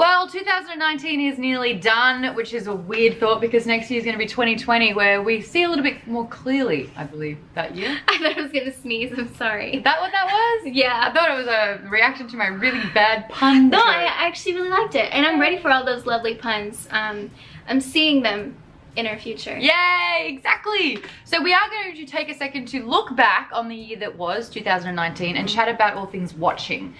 Well, 2019 is nearly done, which is a weird thought because next year is going to be 2020, where we see a little bit more clearly, I believe, that year. I thought I was going to sneeze, I'm sorry. Is that what that was? Yeah. I thought it was a reaction to my really bad pun. No, I actually really liked it, and I'm ready for all those lovely puns. I'm seeing them in our future. Yay, exactly. So we are going to take a second to look back on the year that was 2019 and chat about all things watching.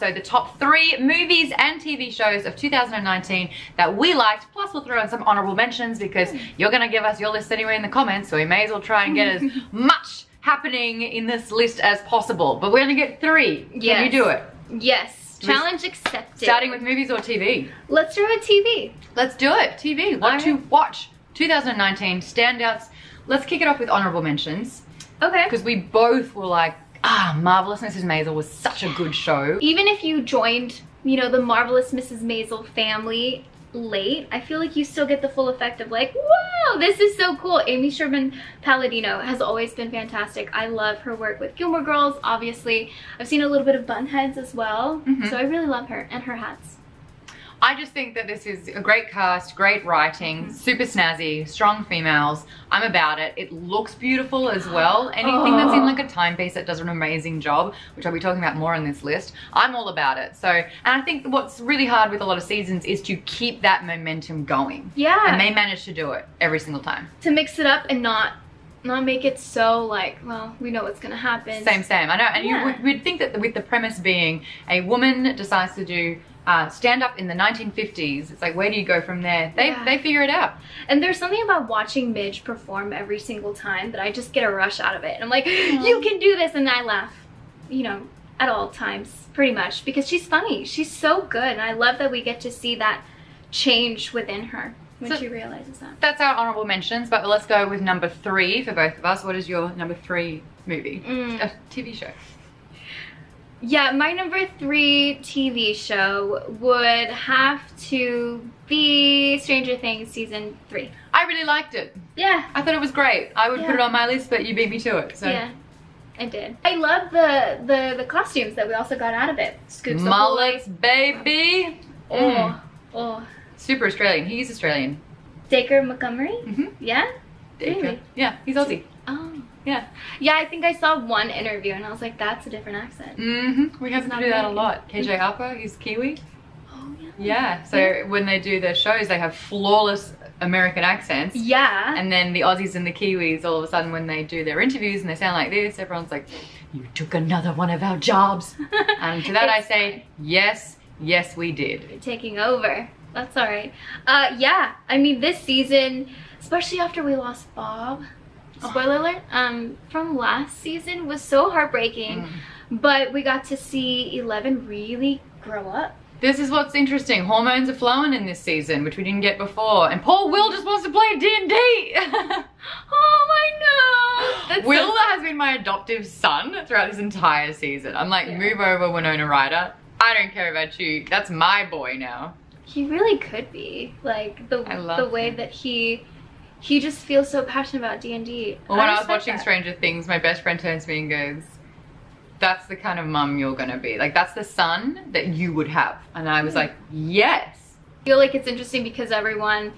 So the top 3 movies and TV shows of 2019 that we liked, plus we'll throw in some honorable mentions because you're going to give us your list anyway in the comments, so we may as well try and get as much happening in this list as possible. But we're going to get 3. Yes. Can you do it? Yes. Challenge accepted. Starting with movies or TV? Let's do it TV. Let's do it. TV. What to watch? 2019 standouts. Let's kick it off with honorable mentions. Okay. Because we both were like, Marvelous Mrs. Maisel was such a good show. Even if you joined, you know, the Marvelous Mrs. Maisel family late, I feel like you still get the full effect of like, wow, this is so cool. Amy Sherman-Palladino has always been fantastic. I love her work with Gilmore Girls, obviously. I've seen a little bit of Bunheads as well. So I really love her and her hats. I just think that this is a great cast, great writing, super snazzy, strong females. I'm about it. It looks beautiful as well. Anything that's in like a timepiece that does an amazing job, which I'll be talking about more in this list, I'm all about it. So, and I think what's really hard with a lot of seasons is to keep that momentum going. Yeah. And they manage to do it every single time. To mix it up and not make it so like, well, we know what's gonna happen. Same. I know. And yeah. We'd think that with the premise being a woman decides to do stand up in the 1950s, it's like, where do you go from there? They figure it out. And there's something about watching Midge perform every single time that I just get a rush out of it. And I'm like, you can do this, and I laugh, you know, at all times, pretty much, because she's funny. She's so good, and I love that we get to see that change within her when she realizes that. That's our honorable mentions, but let's go with number 3 for both of us. What is your number 3 movie? A TV show? Yeah, my number 3 TV show would have to be Stranger Things season 3. I really liked it. Yeah. I thought it was great. I would put it on my list, but you beat me to it. So. Yeah, I did. I love the costumes that we also got out of it. Scoops mullets, baby. Oh. Super Australian. He's Australian. Dacre Montgomery? Yeah? Dacre. Really? Yeah, he's Aussie. Oh. Yeah, I think I saw one interview and I was like, that's a different accent. We have to do that a lot. KJ Apa, he's Kiwi. Oh, yeah. Yeah, so when they do their shows, they have flawless American accents. Yeah. And then the Aussies and the Kiwis, all of a sudden, when they do their interviews and they sound like this, everyone's like, you took another one of our jobs. And to that I say, yes, we did. You're taking over. That's all right. Yeah, I mean, this season, especially after we lost Bob, spoiler alert, from last season was so heartbreaking, but we got to see Eleven really grow up. This is what's interesting. Hormones are flowing in this season, which we didn't get before. And Paul Will just wants to play D&D. Oh, I know. Will has been my adoptive son throughout this entire season. I'm like, move over, Winona Ryder. I don't care about you. That's my boy now. He really could be. Like, the way that he just feels so passionate about D&D. Well, when I was watching Stranger Things, my best friend turns to me and goes, that's the kind of mum you're going to be. Like, that's the son that you would have. And I was like, yes. I feel like it's interesting because everyone,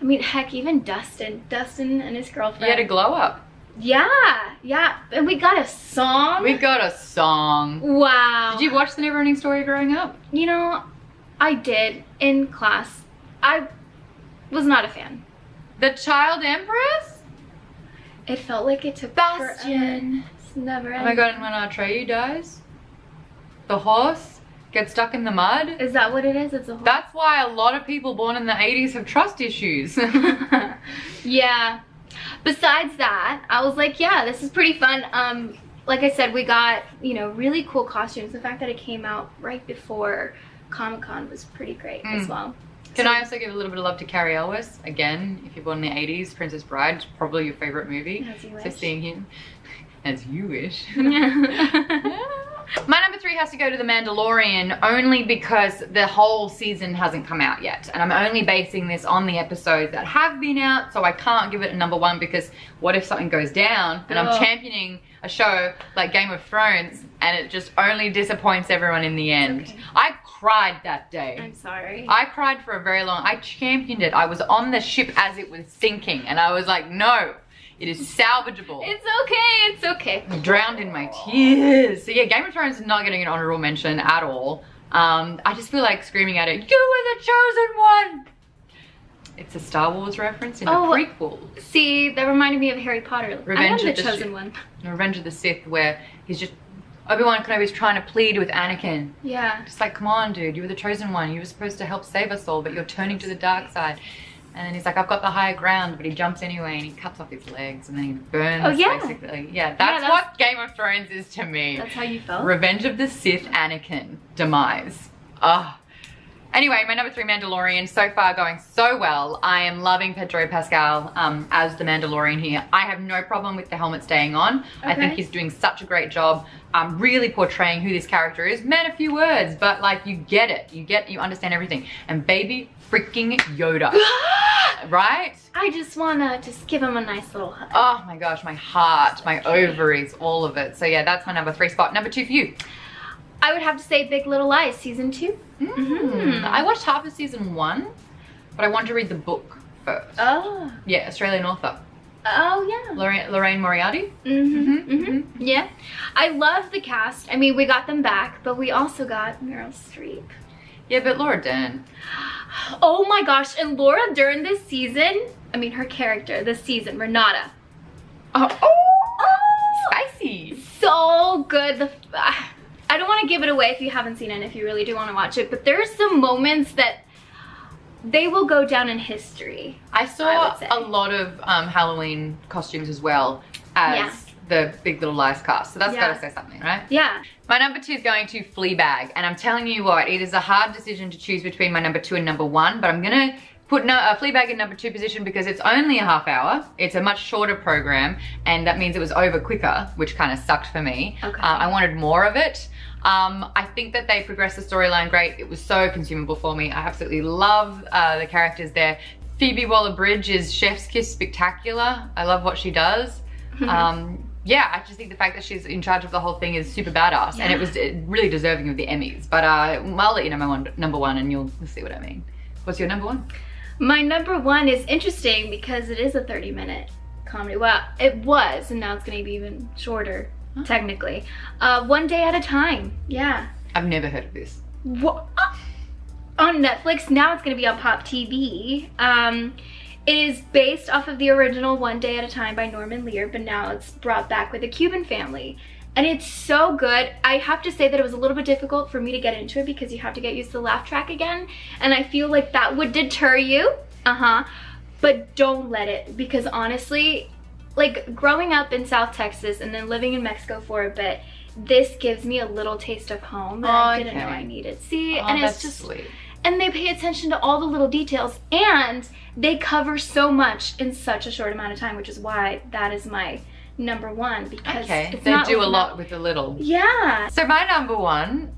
I mean, heck, even Dustin and his girlfriend. He had a glow up. Yeah. And we got a song. Wow. Did you watch The NeverEnding Story growing up? You know, I did in class. I was not a fan. The Child Empress? It felt like it took Bastian. It's never ending. Oh my god, and when Artreu dies, the horse gets stuck in the mud. Is that what it is? It's a horse. That's why a lot of people born in the 80s have trust issues. Yeah. Besides that, I was like, yeah, this is pretty fun. Like I said, we got, you know, really cool costumes. The fact that it came out right before Comic-Con was pretty great as well. Can I also give a little bit of love to Cary Elwes? Again, if you're born in the 80s, Princess Bride is probably your favorite movie. As you wish. So seeing him, as you wish. My number 3 has to go to The Mandalorian, only because the whole season hasn't come out yet. And I'm only basing this on the episodes that have been out, so I can't give it a number 1 because what if something goes down and I'm championing a show like Game of Thrones and it just only disappoints everyone in the end. Okay. I cried that day. I'm sorry. I cried for a very long time. I championed it. I was on the ship as it was sinking, and I was like, no, it is salvageable. It's okay, it's okay. I drowned in my tears. So yeah, Game of Thrones is not getting an honorable mention at all. I just feel like screaming at it, you were the chosen one! It's a Star Wars reference in a prequel. See, that reminded me of Harry Potter. I am the chosen one. Revenge of the Sith, where he's just, Obi-Wan Kenobi's trying to plead with Anakin. Yeah. Just like, come on, dude, you were the chosen one. You were supposed to help save us all, but you're turning to the dark side. And he's like, I've got the higher ground, but he jumps anyway and he cuts off his legs and then he burns, basically. Yeah, that's what Game of Thrones is to me. That's how you felt? Revenge of the Sith, Anakin, demise. Ah. Anyway, my number 3, Mandalorian, so far going so well. I am loving Pedro Pascal as the Mandalorian here. I have no problem with the helmet staying on. Okay. I think he's doing such a great job really portraying who this character is. Man, a few words, but like you get it. You understand everything. And baby freaking Yoda. Right? I just want to just give him a nice little hug. Oh my gosh, my heart, my ovaries, all of it. So yeah, that's my number 3 spot. Number 2 for you. I would have to say Big Little Lies, season 2. Mm-hmm. I watched half of season 1, but I wanted to read the book first. Oh. Yeah, Australian author. Oh, yeah. Lorraine Moriarty. Mm-hmm. Mm-hmm. Mm-hmm. Yeah. I love the cast. I mean, we got them back, but we also got Meryl Streep. Yeah, but Laura Dern. Oh my gosh, and Laura Dern this season, I mean her character this season, Renata. Oh, spicy. So good. I don't want to give it away if you haven't seen it, if you really do want to watch it, but there are some moments that they will go down in history. I saw a lot of Halloween costumes as well as the Big Little Lies cast, so that's gotta say something, right? Yeah. My number 2 is going to Fleabag, and I'm telling you what, it is a hard decision to choose between my number 2 and number 1, but I'm gonna put Fleabag in number 2 position because it's only a half hour. It's a much shorter program, and that means it was over quicker, which kind of sucked for me. Okay. I wanted more of it. I think that they progressed the storyline great. It was so consumable for me. I absolutely love the characters there. Phoebe Waller-Bridge is chef's kiss spectacular. I love what she does. Yeah, I just think the fact that she's in charge of the whole thing is super badass, and it was really deserving of the Emmys. But I'll let you know my number one, and you'll see what I mean. What's your number 1? My number 1 is interesting because it is a 30-minute comedy. Well, it was, and now it's going to be even shorter, technically. One Day at a Time. Yeah. I've never heard of this. What? On Netflix. Now it's going to be on Pop TV. It is based off of the original One Day at a Time by Norman Lear, but now it's brought back with a Cuban family. And it's so good. I have to say that it was a little bit difficult for me to get into it because you have to get used to the laugh track again. And I feel like that would deter you. But don't let it, because honestly, like growing up in South Texas and then living in Mexico for a bit, this gives me a little taste of home that I didn't know I needed. See, and it's just sweet. And they pay attention to all the little details, and they cover so much in such a short amount of time, which is why that is my number 1, because they do a lot with a little. Yeah. So my number 1,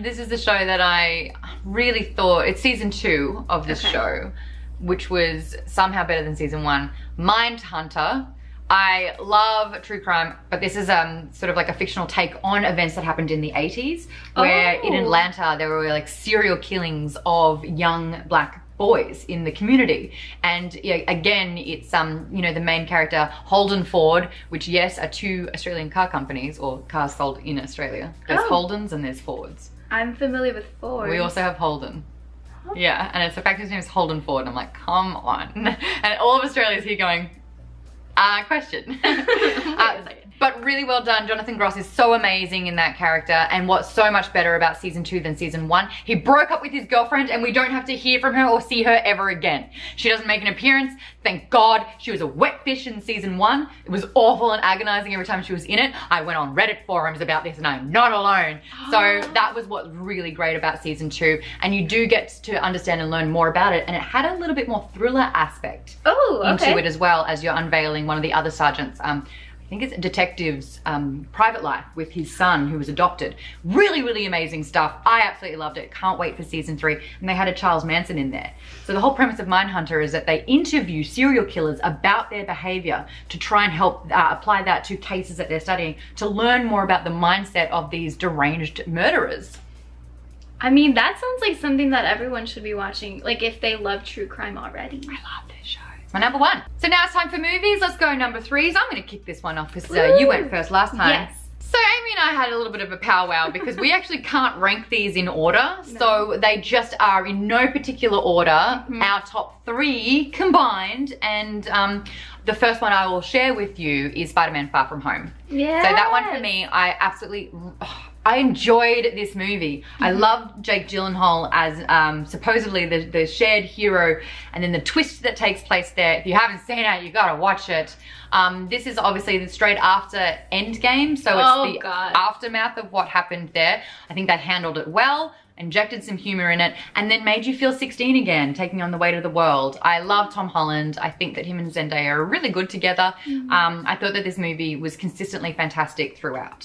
this is the show that I really thought, it's season 2 of this show, which was somehow better than season 1, Mindhunter. I love true crime, but this is sort of like a fictional take on events that happened in the 80s, where in Atlanta there were like serial killings of young black boys in the community. And again, it's you know, the main character Holden Ford, which are two Australian car companies, or cars sold in Australia. There's Holdens and there's Fords. I'm familiar with Ford. We also have Holden. Yeah, and it's the fact his name is Holden Ford, and I'm like, come on. And all of Australia's here going, question. But really well done. Jonathan Gross is so amazing in that character, and what's so much better about season 2 than season 1, he broke up with his girlfriend and we don't have to hear from her or see her ever again. She doesn't make an appearance, thank God. She was a wet fish in season 1. It was awful and agonizing every time she was in it. I went on Reddit forums about this and I'm not alone. So that was what's really great about season 2, and you do get to understand and learn more about it, and it had a little bit more thriller aspect into it, as well as you're unveiling one of the other sergeants. I think it's a detective's private life with his son who was adopted. Really, really amazing stuff. I absolutely loved it. Can't wait for season 3. And they had a Charles Manson in there. So the whole premise of Mindhunter is that they interview serial killers about their behavior to try and help apply that to cases that they're studying, to learn more about the mindset of these deranged murderers. I mean, that sounds like something that everyone should be watching, like if they love true crime already. I love this show. It's my number one. So now it's time for movies. Let's go number threes. I'm gonna kick this one off because you went first last time. Yes. So Amy and I had a little bit of a powwow because we actually can't rank these in order. No. So they just are in no particular order, our top three combined. And the first one I will share with you is Spider-Man Far From Home. Yeah. So that one for me, I absolutely, I enjoyed this movie. I love Jake Gyllenhaal as supposedly the shared hero, and then the twist that takes place there. If you haven't seen it, you gotta watch it. This is obviously straight after Endgame, so it's the aftermath of what happened there. I think they handled it well, injected some humor in it, and then made you feel 16 again, taking on the weight of the world. I love Tom Holland. I think that him and Zendaya are really good together. I thought that this movie was consistently fantastic throughout.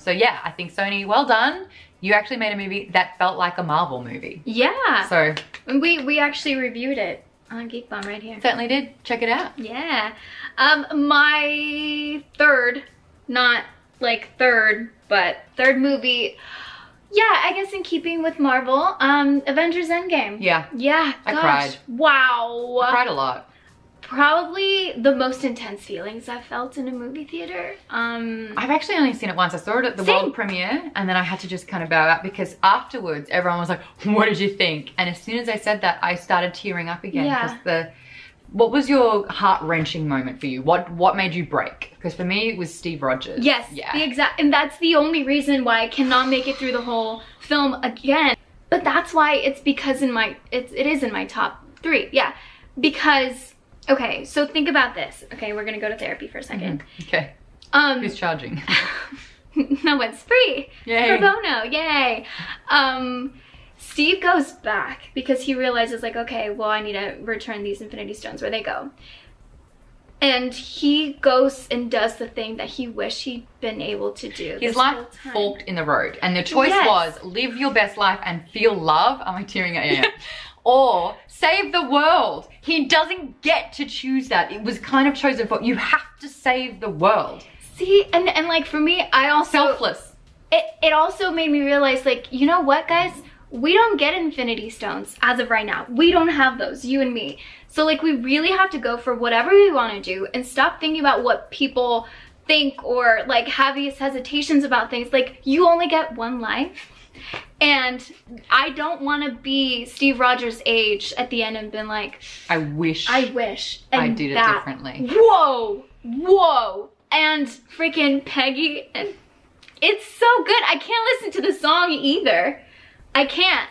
So yeah, I think Sony, well done. You actually made a movie that felt like a Marvel movie. Yeah. So we actually reviewed it on Geek Bomb right here. Certainly did. Check it out. Yeah. My third, not like third, but third movie, yeah, I guess in keeping with Marvel, Avengers Endgame. Yeah. Yeah, gosh. I cried. Wow. I cried a lot. Probably the most intense feelings I've felt in a movie theater. I've actually only seen it once. I saw it at the world premiere, and then I had to just kind of bow out because afterwards everyone was like, what did you think? And as soon as I said that, I started tearing up again. Yeah. What was your heart-wrenching moment for you? What made you break? Because for me, it was Steve Rogers. Yes, yeah. And that's the only reason why I cannot make it through the whole film again. But that's why it's because it is in my top three, yeah. Because, okay, so think about this. Okay, we're gonna go to therapy for a second. Okay, who's charging? No, it's free. Yay. Pro bono, yay. Steve goes back because he realizes, like, okay, well, I need to return these Infinity Stones, where they go. And he goes and does the thing that he wished he'd been able to do. His life forked in the road. And the choice was live your best life and feel love. Am I tearing at you? Or save the world. He doesn't get to choose that. It was kind of chosen for, you have to save the world. See, and like for me, I also... Selfless. It also made me realize, like, you know what, guys? We don't get Infinity Stones as of right now. We don't have those, you and me. So like we really have to go for whatever we want to do and stop thinking about what people think or like have these hesitations about things. Like you only get one life. And I don't want to be Steve Rogers' age at the end and been like, I wish I did it differently. Whoa. And freaking Peggy. And it's so good. I can't listen to the song either. I can't.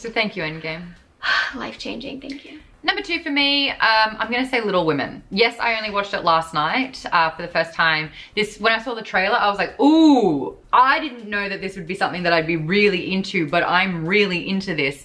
So thank you, Endgame. Life-changing, thank you. Number two for me, I'm gonna say Little Women. Yes, I only watched it last night for the first time. When I saw the trailer, I was like, ooh, I didn't know that this would be something that I'd be really into, but I'm really into this.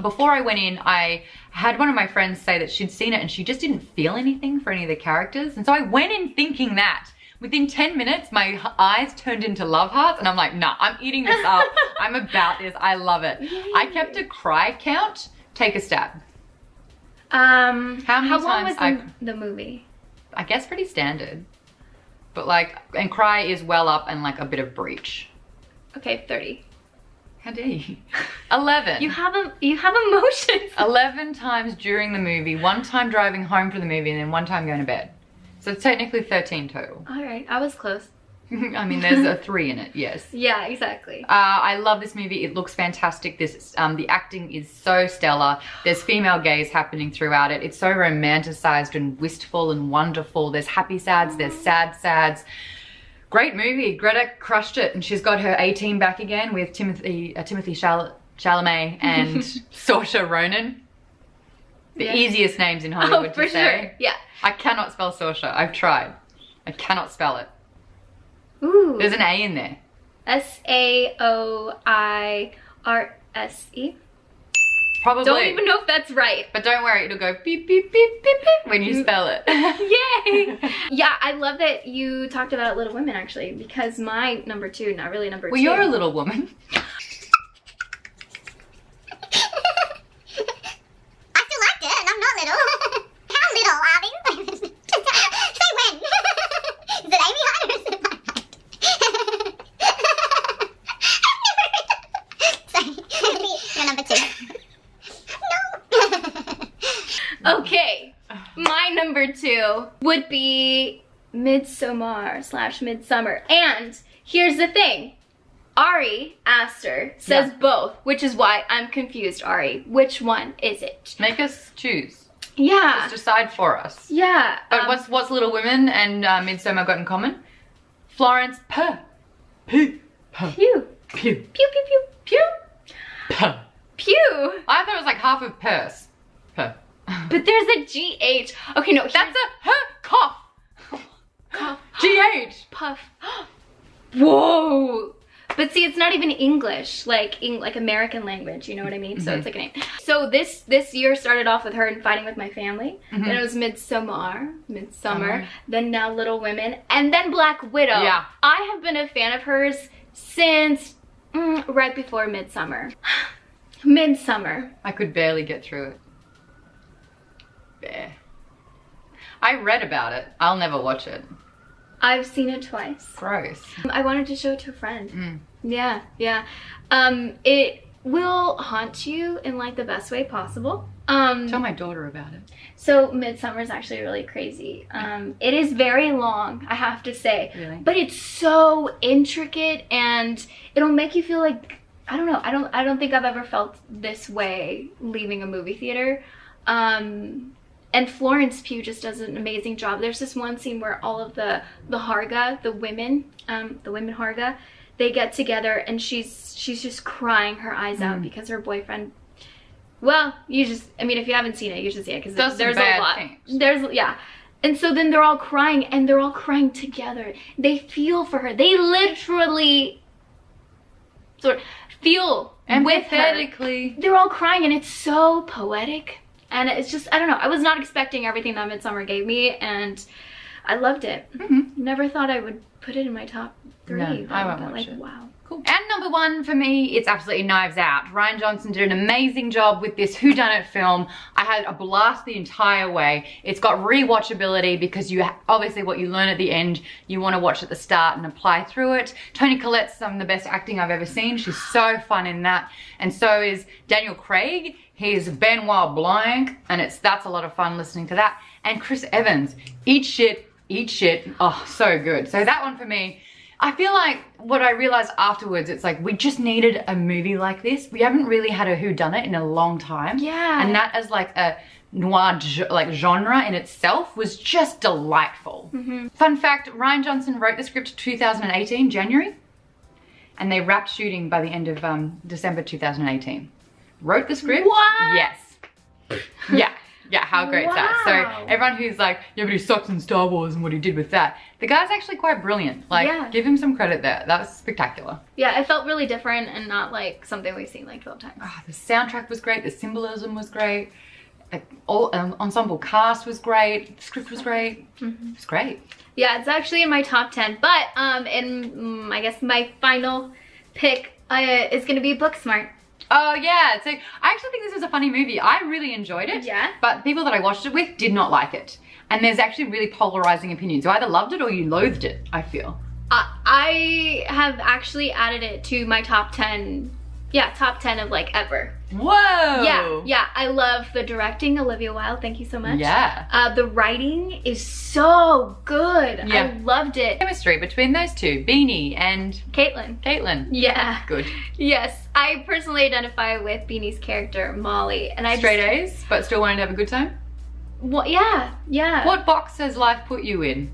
Before I went in, I had one of my friends say that she'd seen it and she just didn't feel anything for any of the characters. And so I went in thinking that. Within 10 minutes, my eyes turned into love hearts and I'm like, nah, I'm eating this up. I'm about this, I love it. Yay. I kept a cry count. Take a stab. How long was the movie? I guess pretty standard. But like, and cry is well up and like a bit of breach. Okay, 30. How dare you? 11. You have emotions. 11 times during the movie, one time driving home from the movie and then one time going to bed. So it's technically 13 total. All right, I was close. I mean, there's a 3 in it, yes. Yeah, exactly. I love this movie. It looks fantastic. The acting is so stellar. There's female gaze happening throughout it. It's so romanticized and wistful and wonderful. There's happy sads, there's sad sads. Great movie. Greta crushed it, and she's got her A-team back again with Timothy Chalamet and Saoirse Ronan. The easiest names in Hollywood to say. Sure. Yeah. I cannot spell Saoirse. I've tried. I cannot spell it. Ooh. There's an A in there. S-A-O-I-R-S-E. Probably. Don't even know if that's right. But don't worry, it'll go beep, beep, beep, beep, beep when you spell it. Yay! Yeah, I love that you talked about Little Women, actually, because my number two, not really number two. Well, you're a little woman. Okay, my number two would be Midsommar. And here's the thing. Ari Aster says both, which is why I'm confused, Ari. Which one is it? Make us choose. Yeah. Just decide for us. Yeah. But what's Little Women and Midsommar got in common? Florence Pugh. Pugh. Pugh. Pew. Pew, pew, pew. Pew? Pugh. Pew. I thought it was like half of purse. Pugh. But there's a G-H. Okay, no. That's a her cough. Cough. G-H. Puff. Whoa. But see, it's not even English, like American language, you know what I mean? Mm-hmm. So it's like a name. So this year started off with her in Fighting With My Family. Mm-hmm. Then it was Midsommar. Then now Little Women. And then Black Widow. Yeah. I have been a fan of hers since right before Midsommar. Midsommar. I could barely get through it. Bare. I read about it. I'll never watch it. I've seen it twice. Gross. I wanted to show it to a friend. Mm. Yeah, yeah. It will haunt you in like the best way possible. Tell my daughter about it. So Midsommar is actually really crazy. It is very long, I have to say. Really? But it's so intricate and it'll make you feel like, I don't know, I don't think I've ever felt this way leaving a movie theater. And Florence Pugh just does an amazing job. There's this one scene where all of the Harga, the women Harga, they get together and she's just crying her eyes out because her boyfriend, well, I mean, if you haven't seen it, you should see it because there's a lot. Yeah. And so then they're all crying and they're all crying together. They feel for her. They literally sort of feel with her. They're all crying and it's so poetic. And it's just, I don't know, I was not expecting everything that Midsommar gave me, and I loved it. Mm-hmm. Never thought I would put it in my top three. No, I won't watch it. Wow. Cool. And number one for me, it's absolutely Knives Out. Ryan Johnson did an amazing job with this whodunit film. I had a blast the entire way. It's got rewatchability because you obviously what you learn at the end, you want to watch at the start and apply through it. Toni Collette's some of the best acting I've ever seen. She's so fun in that. And so is Daniel Craig. He's Benoit Blanc, and that's a lot of fun listening to that. And Chris Evans, eat shit, oh, so good. So that one for me, I feel like what I realized afterwards, it's like we just needed a movie like this. We haven't really had a whodunit in a long time. Yeah. And that is like a noir genre in itself was just delightful. Mm-hmm. Fun fact, Ryan Johnson wrote the script in 2018, January, and they wrapped shooting by the end of December 2018. Wrote the script? What? Yes. Yeah. Yeah, how great is that? So everyone who's like, yeah, but he sucks in Star Wars and what he did with that. The guy's actually quite brilliant. Like, give him some credit there. That was spectacular. Yeah, it felt really different and not like something we've seen like 12 times. Oh, the soundtrack was great. The symbolism was great. Ensemble cast was great. The script was great. Mm-hmm. It's great. Yeah, it's actually in my top 10. But I guess my final pick is going to be Booksmart. Oh yeah, so I actually think this was a funny movie. I really enjoyed it, but people that I watched it with did not like it. And there's actually really polarizing opinions. You either loved it or you loathed it, I feel. I have actually added it to my top 10, top 10 of like ever. Whoa! Yeah, yeah, I love the directing, Olivia Wilde, thank you so much. Yeah. The writing is so good, I loved it. Chemistry between those two, Beanie and... Caitlin. Yeah. Good. Yes, I personally identify with Beanie's character, Molly, and I Straight A's, but still wanted to have a good time? What? Yeah, yeah. What box has life put you in?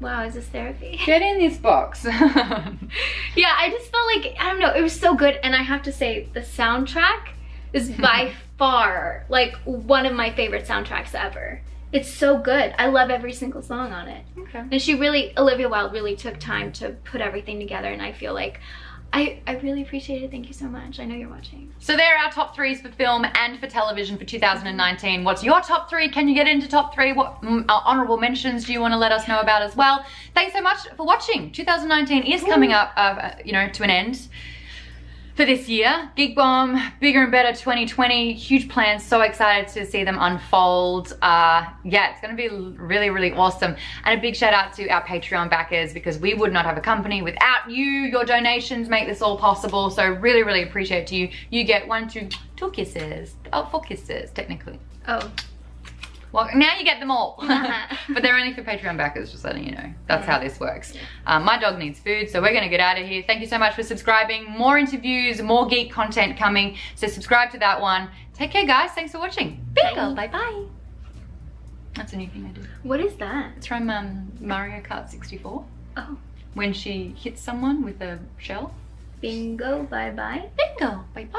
Wow, is this therapy? Get in this box. Yeah, I just felt like, I don't know, it was so good. And I have to say, the soundtrack is by far, like, one of my favorite soundtracks ever. It's so good. I love every single song on it. Okay. And Olivia Wilde really took time to put everything together. And I feel like, I really appreciate it. Thank you so much. I know you're watching. So there are our top threes for film and for television for 2019. What's your top three? Can you get into top three? What honorable mentions do you want to let us know about as well? Thanks so much for watching. 2019 is coming up, to an end. for this year. Geek Bomb, Bigger and Better 2020, huge plans, so excited to see them unfold. Yeah, it's gonna be really, really awesome. And a big shout out to our Patreon backers, because we would not have a company without you. Your donations make this all possible, so really, really appreciate you. You get 1, 2, 2 kisses. Oh, 4 kisses, technically. Oh. Well, now you get them all. But they're only for Patreon backers, just letting you know. That's how this works. My dog needs food, so we're gonna get out of here. Thank you so much for subscribing. More interviews, more geek content coming, so subscribe to that one. Take care, guys. Thanks for watching. Bingo. Bye-bye. That's a new thing I do. What is that? It's from Mario Kart 64. Oh. When she hits someone with a shell. Bingo, bye-bye. Bingo, bye-bye.